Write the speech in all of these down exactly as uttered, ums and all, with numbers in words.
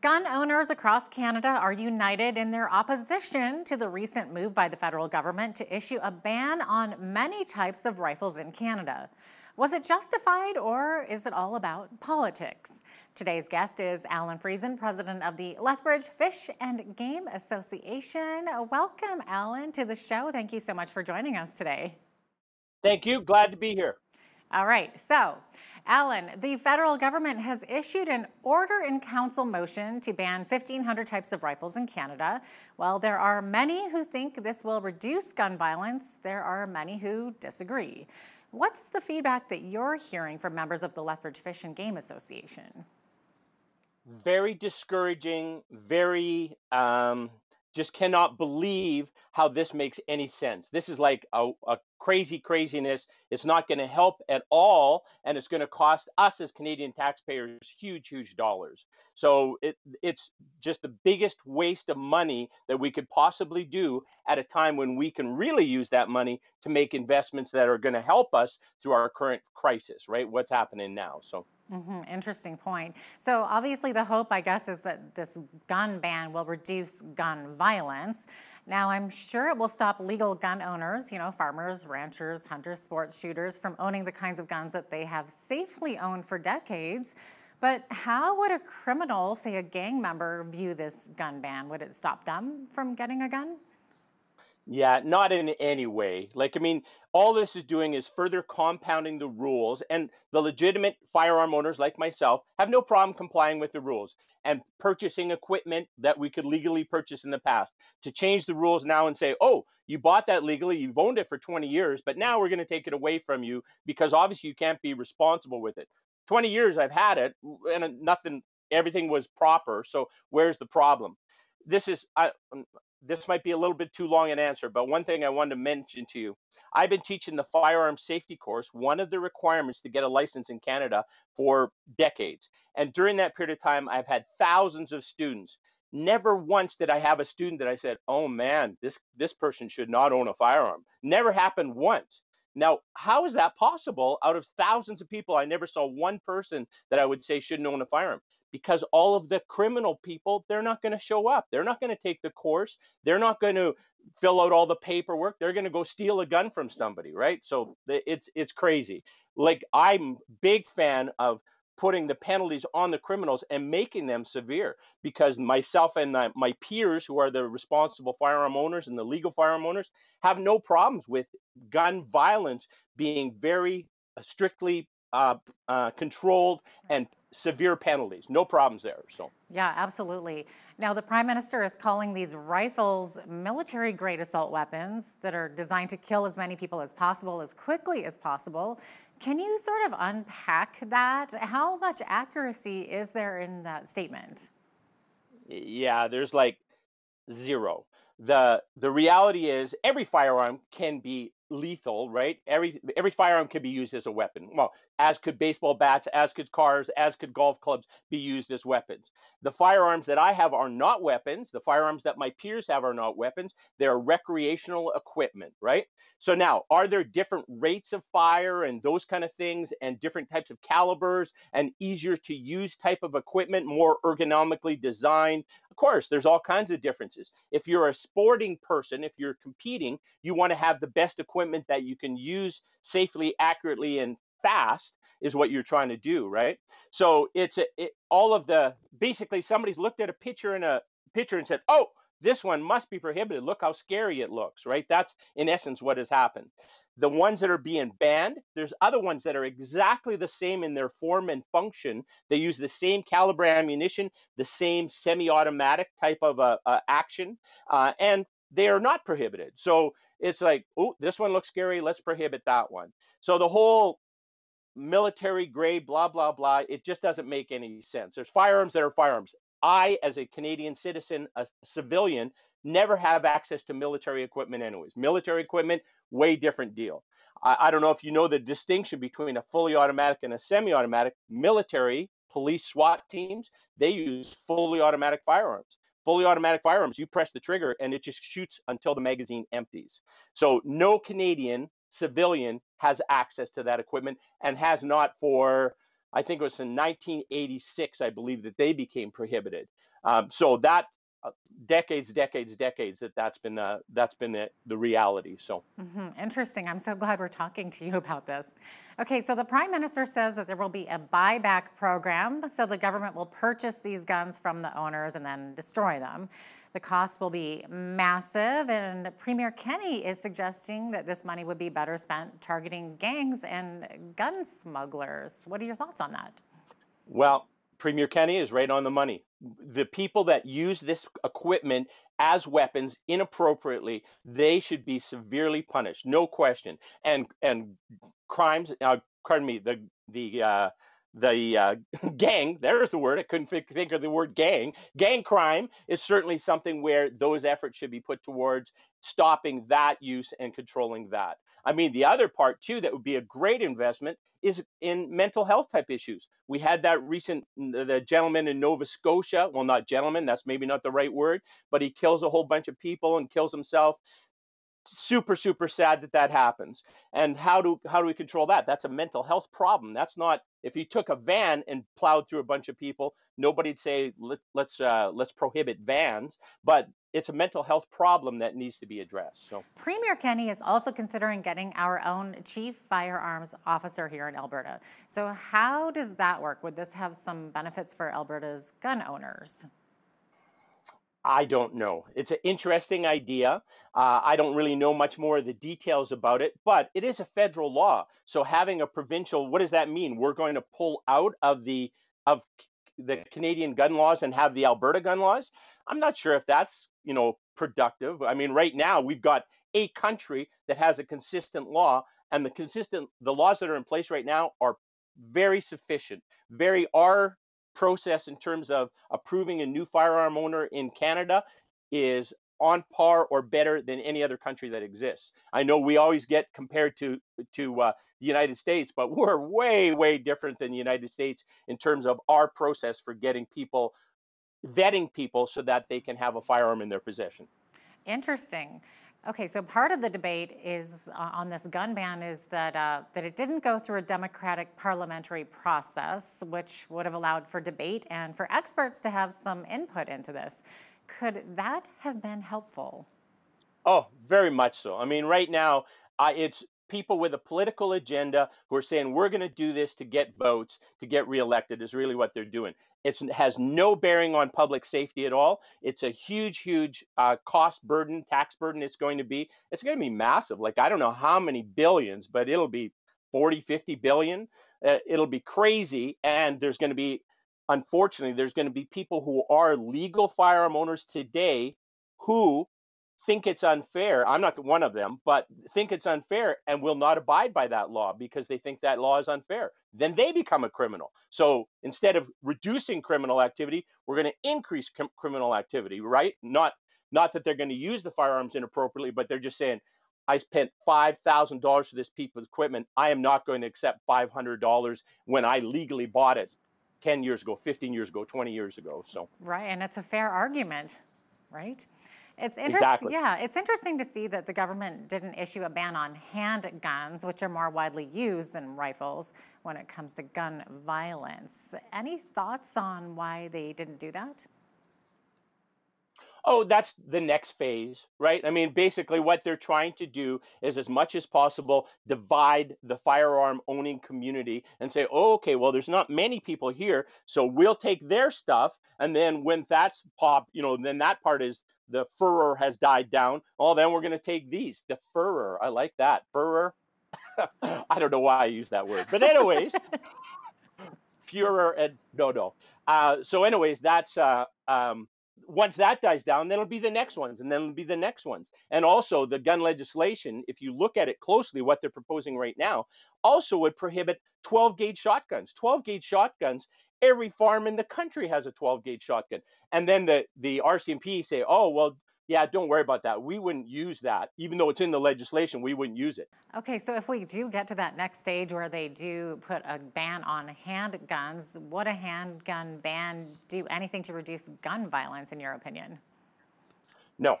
Gun owners across Canada are united in their opposition to the recent move by the federal government to issue a ban on many types of rifles in Canada. Was it justified, or is it all about politics? Today's guest is Alan Friesen, president of the Lethbridge Fish and Game Association. Welcome, Alan, to the show. Thank you so much for joining us today. Thank you. Glad to be here. All right. So, Alan, the federal government has issued an order in council motion to ban fifteen hundred types of rifles in Canada. While there are many who think this will reduce gun violence, there are many who disagree. What's the feedback that you're hearing from members of the Lethbridge Fish and Game Association? Very discouraging, very, um, just cannot believe how this makes any sense. This is like a, a crazy craziness. It's not going to help at all, and it's going to cost us as Canadian taxpayers huge, huge dollars. So it, it's just the biggest waste of money that we could possibly do at a time when we can really use that money to make investments that are going to help us through our current crisis, right? What's happening now. So. Mm-hmm. Interesting point. So obviously the hope, I guess, is that this gun ban will reduce gun violence. Now, I'm sure it will stop legal gun owners, you know, farmers, ranchers, hunters, sports shooters, from owning the kinds of guns that they have safely owned for decades. But how would a criminal, say a gang member, view this gun ban? Would it stop them from getting a gun? Yeah, not in any way. Like, I mean, all this is doing is further compounding the rules, and the legitimate firearm owners like myself have no problem complying with the rules and purchasing equipment that we could legally purchase in the past. To change the rules now and say, oh, you bought that legally, you've owned it for twenty years, but now we're going to take it away from you because obviously you can't be responsible with it. twenty years I've had it, and nothing, everything was proper. So where's the problem? This is... I, This might be a little bit too long an answer, but one thing I wanted to mention to you. I've been teaching the firearm safety course, one of the requirements to get a license in Canada, for decades. And during that period of time, I've had thousands of students. Never once did I have a student that I said, oh man, this, this person should not own a firearm. Never happened once. Now, how is that possible? Out of thousands of people, I never saw one person that I would say shouldn't own a firearm. Because all of the criminal people, they're not going to show up. They're not going to take the course. They're not going to fill out all the paperwork. They're going to go steal a gun from somebody, right? So it's it's crazy. Like, I'm a big fan of putting the penalties on the criminals and making them severe, because myself and my peers who are the responsible firearm owners and the legal firearm owners have no problems with gun violence being very strictly Uh, uh, controlled and severe penalties. No problems there. So. Yeah, absolutely. Now, the Prime Minister is calling these rifles military-grade assault weapons that are designed to kill as many people as possible as quickly as possible. Can you sort of unpack that? How much accuracy is there in that statement? Yeah, there's like zero. The, the reality is every firearm can be lethal, right? Every every firearm could be used as a weapon. Well, as could baseball bats, as could cars, as could golf clubs be used as weapons. The firearms that I have are not weapons. The firearms that my peers have are not weapons. They're recreational equipment, right? So now, are there different rates of fire and those kind of things, and different types of calibers and easier to use type of equipment, more ergonomically designed? Of course, there's all kinds of differences. If you're a sporting person, if you're competing, you want to have the best equipment that you can use safely, accurately, and fast is what you're trying to do, right? So it's a, it, all of the, basically somebody's looked at a picture in a picture and said, oh, this one must be prohibited. Look how scary it looks, right? That's in essence what has happened. The ones that are being banned, there's other ones that are exactly the same in their form and function. They use the same caliber ammunition, the same semi-automatic type of uh, uh, action, uh, and they are not prohibited. So it's like, oh, this one looks scary, let's prohibit that one. So the whole military grade, blah, blah, blah, it just doesn't make any sense. There's firearms that are firearms. I, as a Canadian citizen, a civilian, never have access to military equipment anyways. Military equipment, way different deal. I, I don't know if you know the distinction between a fully automatic and a semi-automatic. Military, police, SWAT teams, they use fully automatic firearms. Fully automatic firearms, you press the trigger and it just shoots until the magazine empties. So no Canadian civilian has access to that equipment, and has not for I think it was in nineteen eighty-six, I believe, that they became prohibited. Um, so that uh, decades, decades, decades that that's been, uh, that's been the, the reality. So mm-hmm. Interesting. I'm so glad we're talking to you about this. Okay, so the Prime Minister says that there will be a buyback program. So the government will purchase these guns from the owners and then destroy them. The cost will be massive, and Premier Kenney is suggesting that this money would be better spent targeting gangs and gun smugglers. What are your thoughts on that? Well, Premier Kenney is right on the money. The people that use this equipment as weapons inappropriately, they should be severely punished, no question. And and crimes, uh, pardon me, the the. Uh, The uh, gang, there's the word, I couldn't think of the word gang. Gang crime is certainly something where those efforts should be put towards stopping that use and controlling that. I mean, the other part too that would be a great investment is in mental health type issues. We had that recent, the gentleman in Nova Scotia, well, not gentleman, that's maybe not the right word, but he kills a whole bunch of people and kills himself. Super, super sad that that happens. And how do how do we control that? That's a mental health problem. That's not, if you took a van and plowed through a bunch of people, nobody'd say Let, let's uh, let's prohibit vans. But it's a mental health problem that needs to be addressed. So Premier Kenney is also considering getting our own chief firearms officer here in Alberta. So how does that work? Would this have some benefits for Alberta's gun owners? I don't know. It's an interesting idea. Uh, I don't really know much more of the details about it, but it is a federal law. So having a provincial, what does that mean? We're going to pull out of the of the Canadian gun laws and have the Alberta gun laws? I'm not sure if that's, you know, productive. I mean, right now we've got a country that has a consistent law, and the consistent the laws that are in place right now are very sufficient, very are. process in terms of approving a new firearm owner in Canada is on par or better than any other country that exists. I know we always get compared to to uh, the United States, but we're way, way different than the United States in terms of our process for getting people, vetting people so that they can have a firearm in their possession. Interesting. Okay, so part of the debate is uh, on this gun ban is that uh, that it didn't go through a democratic parliamentary process, which would have allowed for debate and for experts to have some input into this. Could that have been helpful? Oh, very much so. I mean, right now, uh, it's people with a political agenda who are saying we're going to do this to get votes, to get reelected is really what they're doing. It's, it has no bearing on public safety at all. It's a huge, huge uh, cost burden, tax burden it's going to be. It's going to be massive. Like, I don't know how many billions, but it'll be forty, fifty billion. Uh, it'll be crazy. And there's going to be, unfortunately, there's going to be people who are legal firearm owners today who think it's unfair. I'm not one of them, but think it's unfair and will not abide by that law because they think that law is unfair. Then they become a criminal. So instead of reducing criminal activity, we're going to increase criminal activity, right? Not, not that they're going to use the firearms inappropriately, but they're just saying, I spent five thousand dollars for this piece of equipment. I am not going to accept five hundred dollars when I legally bought it ten years ago, fifteen years ago, twenty years ago. So right, and it's a fair argument, right? It's interesting. Exactly. Yeah, it's interesting to see that the government didn't issue a ban on handguns, which are more widely used than rifles when it comes to gun violence. Any thoughts on why they didn't do that? Oh, that's the next phase, right? I mean, basically what they're trying to do is as much as possible divide the firearm owning community and say, oh, okay, well, there's not many people here, so we'll take their stuff. And then when that's pop, you know, then that part is the furor has died down. Oh, then we're going to take these. The furor. I like that. Furor. I don't know why I use that word. But anyways, furor and no, no. Uh, so anyways, that's uh, um, once that dies down, then it'll be the next ones, and then it'll be the next ones. And also the gun legislation, if you look at it closely, what they're proposing right now, also would prohibit twelve gauge shotguns. twelve gauge shotguns. Every farm in the country has a twelve gauge shotgun. And then the, the R C M P say, oh, well, yeah, don't worry about that. We wouldn't use that. Even though it's in the legislation, we wouldn't use it. Okay, so if we do get to that next stage where they do put a ban on handguns, would a handgun ban do anything to reduce gun violence, in your opinion? No.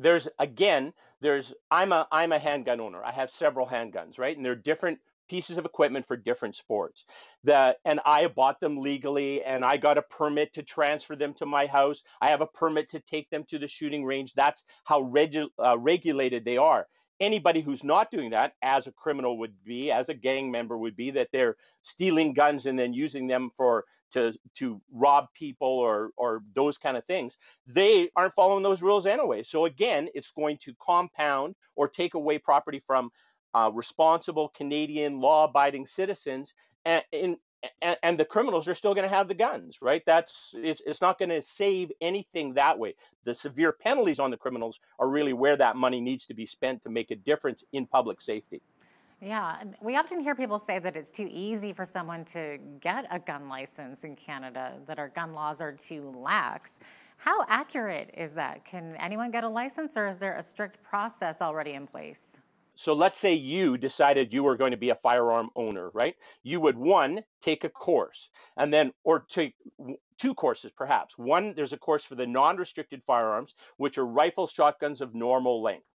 There's, again, there's, I'm a, I'm a handgun owner. I have several handguns, right? And they're different pieces of equipment for different sports that, and I bought them legally, and I got a permit to transfer them to my house. I have a permit to take them to the shooting range. That's how regu uh, regulated they are. Anybody who's not doing that, as a criminal would be, as a gang member would be, that they're stealing guns and then using them for to to rob people or or those kind of things, they aren't following those rules anyway. So again, it's going to compound or take away property from uh, responsible Canadian law-abiding citizens, and, in, and and the criminals are still going to have the guns, right? That's it's it's not going to save anything that way. The severe penalties on the criminals are really where that money needs to be spent to make a difference in public safety. Yeah, and we often hear people say that it's too easy for someone to get a gun license in Canada, that our gun laws are too lax. How accurate is that? Can anyone get a license, or is there a strict process already in place? So let's say you decided you were going to be a firearm owner, right? You would, one, take a course, and then, or take two courses perhaps. One, there's a course for the non-restricted firearms, which are rifle shotguns of normal length.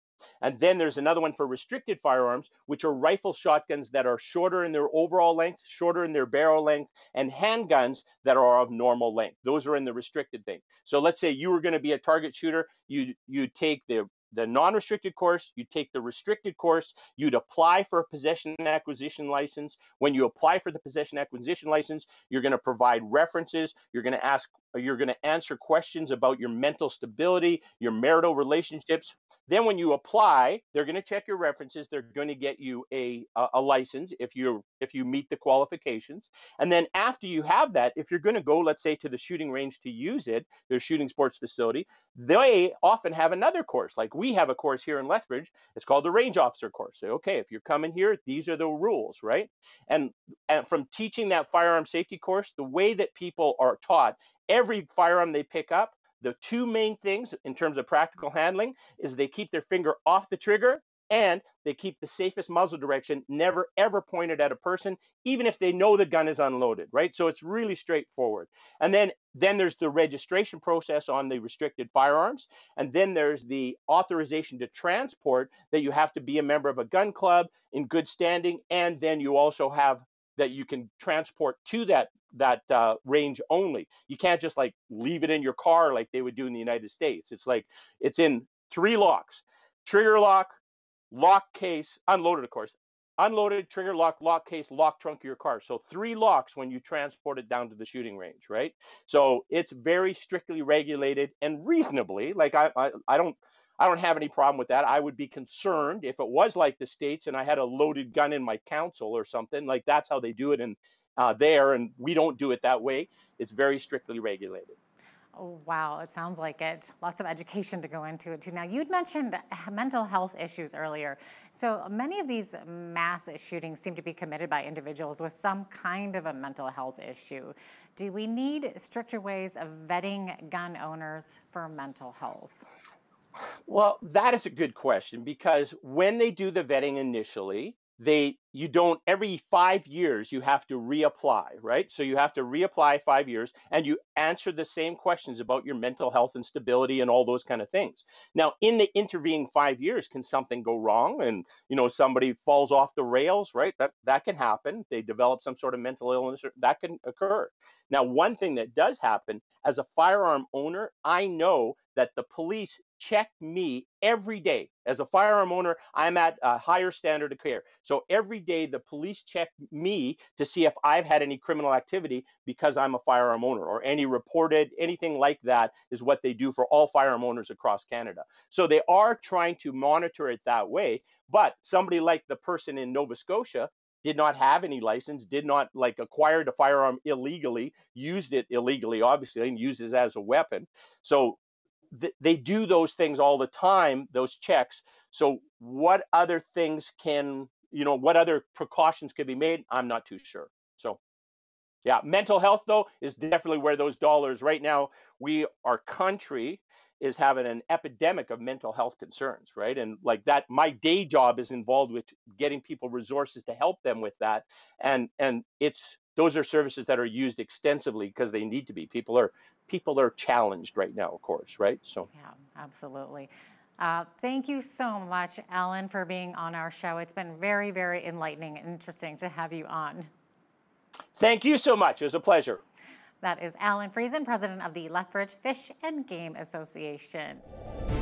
And then there's another one for restricted firearms, which are rifle shotguns that are shorter in their overall length, shorter in their barrel length, and handguns that are of normal length. Those are in the restricted thing. So let's say you were going to be a target shooter. You, you take the the non-restricted course, you take the restricted course, you'd apply for a possession and acquisition license. When you apply for the possession and acquisition license, you're going to provide references, you're going to ask, you're going to answer questions about your mental stability, your marital relationships. Then when you apply, they're going to check your references, they're going to get you a, a license if you if you meet the qualifications. And then after you have that, if you're going to go, let's say, to the shooting range to use it, their shooting sports facility, they often have another course. Like we have a course here in Lethbridge, it's called the range officer course. So, okay, if you're coming here, these are the rules, right? And, and from teaching that firearm safety course, the way that people are taught, every firearm they pick up, the two main things in terms of practical handling is they keep their finger off the trigger and they keep the safest muzzle direction, never ever pointed at a person, even if they know the gun is unloaded, right? So it's really straightforward. And then, then there's the registration process on the restricted firearms. And then there's the authorization to transport, that you have to be a member of a gun club in good standing. And then you also have that you can transport to that that uh, range only. You can't just like leave it in your car like they would do in the United States. It's like, it's in three locks: trigger lock, lock case, unloaded of course, unloaded, trigger lock, lock case, lock trunk of your car. So three locks when you transport it down to the shooting range, right? So it's very strictly regulated and reasonably, like I, I, I don't, I don't have any problem with that. I would be concerned if it was like the States and I had a loaded gun in my council or something. Like that's how they do it in uh, there, and we don't do it that way. It's very strictly regulated. Oh, wow, it sounds like it. Lots of education to go into it too. Now, you'd mentioned mental health issues earlier. So many of these mass shootings seem to be committed by individuals with some kind of a mental health issue. Do we need stricter ways of vetting gun owners for mental health? Well, that is a good question, because when they do the vetting initially, they you don't every five years you have to reapply, right? So you have to reapply five years and you answer the same questions about your mental health and stability and all those kind of things. Now, in the intervening five years, can something go wrong? And, you know, somebody falls off the rails, right? That that can happen. They develop some sort of mental illness, or that can occur. Now, one thing that does happen, as a firearm owner, I know that the police check me every day. As a firearm owner, I'm at a higher standard of care. So every day the police check me to see if I've had any criminal activity because I'm a firearm owner, or any reported, anything like that is what they do for all firearm owners across Canada. So they are trying to monitor it that way. But somebody like the person in Nova Scotia did not have any license, did not like acquired a firearm illegally, used it illegally, obviously, and uses it as a weapon. So th they do those things all the time, those checks. So what other things can, you know, what other precautions could be made? I'm not too sure. So yeah, mental health though is definitely where those dollars right now, we, our country is having an epidemic of mental health concerns, right? And like that, my day job is involved with getting people resources to help them with that. And, and it's, those are services that are used extensively because they need to be. People are, people are challenged right now, of course, right? So yeah, absolutely. Uh, thank you so much, Alan, for being on our show. It's been very, very enlightening and interesting to have you on. Thank you so much. It was a pleasure. That is Alan Friesen, president of the Lethbridge Fish and Game Association.